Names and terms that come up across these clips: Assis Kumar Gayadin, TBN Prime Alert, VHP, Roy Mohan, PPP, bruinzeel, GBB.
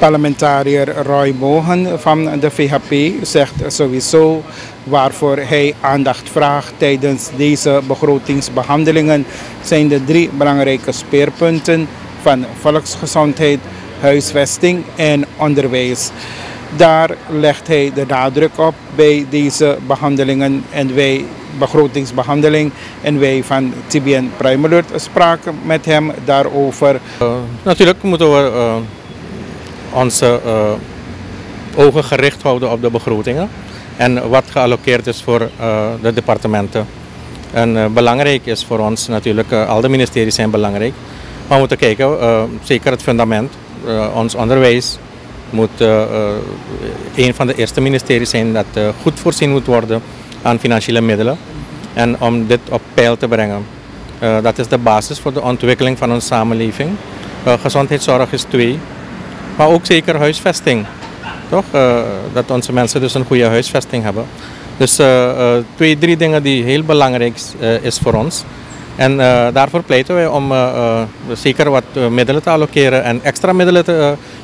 Parlementariër Roy Mohan van de VHP zegt sowieso waarvoor hij aandacht vraagt tijdens deze begrotingsbehandelingen zijn de drie belangrijke speerpunten van volksgezondheid, huisvesting en onderwijs. Daar legt hij de nadruk op bij deze behandelingen en wij begrotingsbehandeling en wij van TBN Prime Alert spraken met hem daarover. Natuurlijk moeten we onze ogen gericht houden op de begrotingen en wat geallockeerd is voor de departementen. En belangrijk is voor ons natuurlijk, al de ministeries zijn belangrijk, maar we moeten kijken, zeker het fundament, ons onderwijs moet een van de eerste ministeries zijn dat goed voorzien moet worden aan financiële middelen en om dit op peil te brengen. Dat is de basis voor de ontwikkeling van onze samenleving. Gezondheidszorg is twee, maar ook zeker huisvesting. Toch? Dat onze mensen dus een goede huisvesting hebben. Dus drie dingen die heel belangrijk is voor ons. En daarvoor pleiten wij om zeker wat middelen te allokeren en extra middelen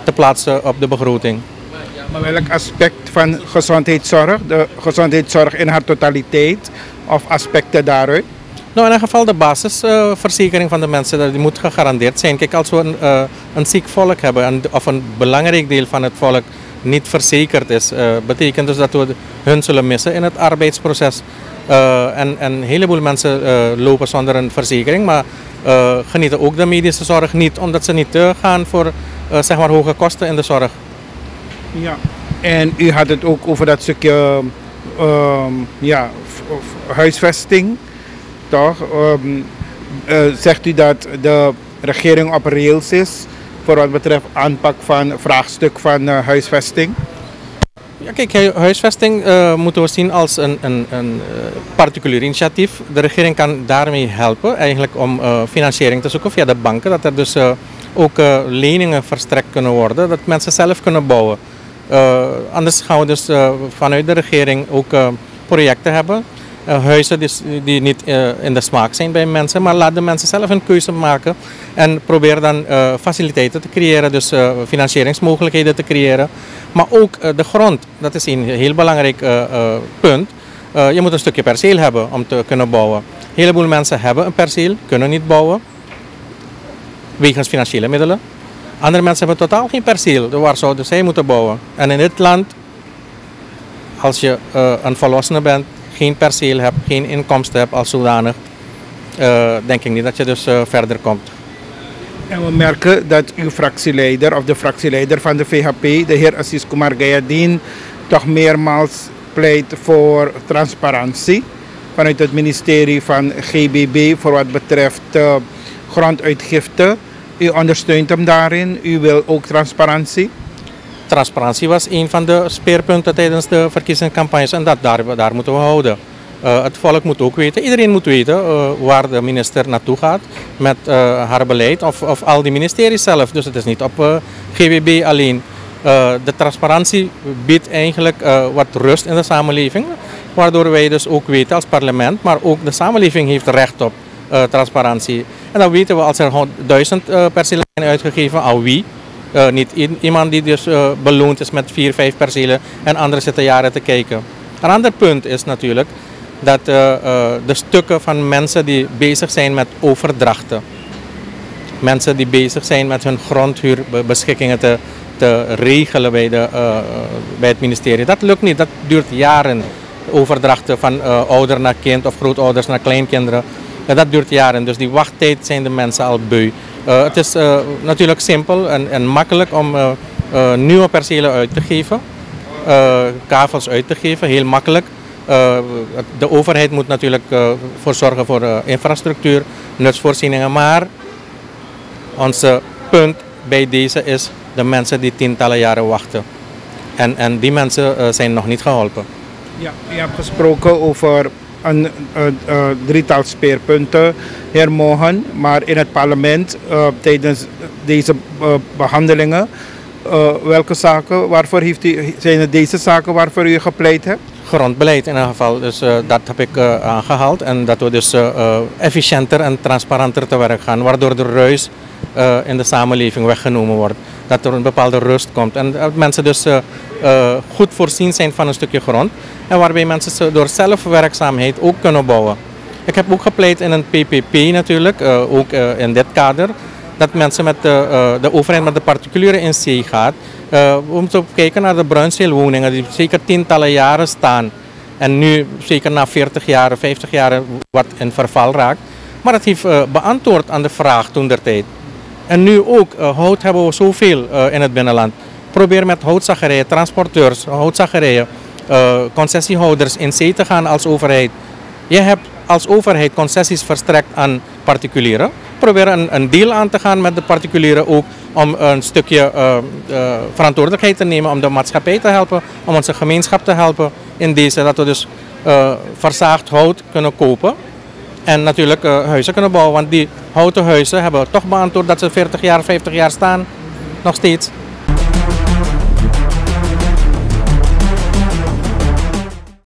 te plaatsen op de begroting. Maar welk aspect van gezondheidszorg, de gezondheidszorg in haar totaliteit of aspecten daaruit? Nou, in elk geval de basisverzekering van de mensen, die moet gegarandeerd zijn. Kijk, als we een ziek volk hebben of een belangrijk deel van het volk niet verzekerd is, betekent dus dat we hun zullen missen in het arbeidsproces. En een heleboel mensen lopen zonder een verzekering, maar genieten ook de medische zorg niet, omdat ze niet gaan voor zeg maar hoge kosten in de zorg. Ja, en u had het ook over dat stukje huisvesting, toch? Zegt u dat de regering op rails is voor wat betreft aanpak van vraagstuk van huisvesting? Ja, kijk, huisvesting moeten we zien als een particulier initiatief. De regering kan daarmee helpen eigenlijk om financiering te zoeken via de banken, dat er dus ook leningen verstrekt kunnen worden, dat mensen zelf kunnen bouwen. Anders gaan we dus vanuit de regering ook projecten hebben. Huizen die niet in de smaak zijn bij mensen, maar laat de mensen zelf een keuze maken en probeer dan faciliteiten te creëren, dus financieringsmogelijkheden te creëren. Maar ook de grond, dat is een heel belangrijk punt. Je moet een stukje perceel hebben om te kunnen bouwen. Een heleboel mensen hebben een perceel, kunnen niet bouwen, wegens financiële middelen. Andere mensen hebben totaal geen perceel, waar zouden zij moeten bouwen. En in dit land, als je een volwassene bent, geen perceel hebt, geen inkomsten hebt als zodanig, denk ik niet dat je dus verder komt. En we merken dat uw fractieleider of de fractieleider van de VHP, de heer Assis Kumar Gayadin, toch meermaals pleit voor transparantie vanuit het ministerie van GBB voor wat betreft gronduitgifte. U ondersteunt hem daarin, u wil ook transparantie? Transparantie was een van de speerpunten tijdens de verkiezingscampagnes en daar moeten we houden. Het volk moet ook weten, iedereen moet weten waar de minister naartoe gaat met haar beleid of al die ministeries zelf. Dus het is niet op GWB alleen. De transparantie biedt eigenlijk wat rust in de samenleving, waardoor wij dus ook weten als parlement, maar ook de samenleving heeft recht op transparantie. En dan weten we als er 1000 percelen zijn uitgegeven aan wie. Niet iemand die dus beloond is met 4, 5 percelen en anderen zitten jaren te kijken. Een ander punt is natuurlijk dat de stukken van mensen die bezig zijn met overdrachten. Mensen die bezig zijn met hun grondhuurbeschikkingen te regelen bij het ministerie. Dat lukt niet, dat duurt jaren. Overdrachten van ouder naar kind of grootouders naar kleinkinderen. Dat duurt jaren, dus die wachttijd zijn de mensen al beu. Het is natuurlijk simpel en makkelijk om nieuwe percelen uit te geven, kavels uit te geven, heel makkelijk. De overheid moet natuurlijk voor zorgen voor infrastructuur, nutsvoorzieningen, maar ons punt bij deze is de mensen die tientallen jaren wachten. En die mensen zijn nog niet geholpen. Ja, u hebt gesproken over een drietal speerpunten, heer Mohan, maar in het parlement tijdens deze behandelingen, welke zaken, waarvoor zijn het deze zaken waarvoor u gepleit hebt? gerond beleid in ieder geval. Dus dat heb ik aangehaald en dat we dus efficiënter en transparanter te werk gaan, waardoor de ruis in de samenleving weggenomen wordt. Dat er een bepaalde rust komt en dat mensen dus goed voorzien zijn van een stukje grond en waarbij mensen door zelfwerkzaamheid ook kunnen bouwen. Ik heb ook gepleit in een PPP natuurlijk, ook in dit kader, dat mensen met de overheid met de particulieren in zee gaat. We moeten kijken naar de bruinzeelwoningen die zeker tientallen jaren staan en nu zeker na 40 jaar, 50 jaar wat in verval raakt. Maar dat heeft beantwoord aan de vraag toen der tijd. En nu ook, hout hebben we zoveel in het binnenland. Probeer met houtzagerijen, transporteurs, houtzagerijen, concessiehouders in zee te gaan als overheid. Je hebt als overheid concessies verstrekt aan particulieren. Probeer een deal aan te gaan met de particulieren ook om een stukje verantwoordelijkheid te nemen om de maatschappij te helpen, om onze gemeenschap te helpen in deze, dat we dus verzaagd hout kunnen kopen. En natuurlijk huizen kunnen bouwen, want die houten huizen hebben toch beantwoord dat ze 40 jaar, 50 jaar staan, nog steeds.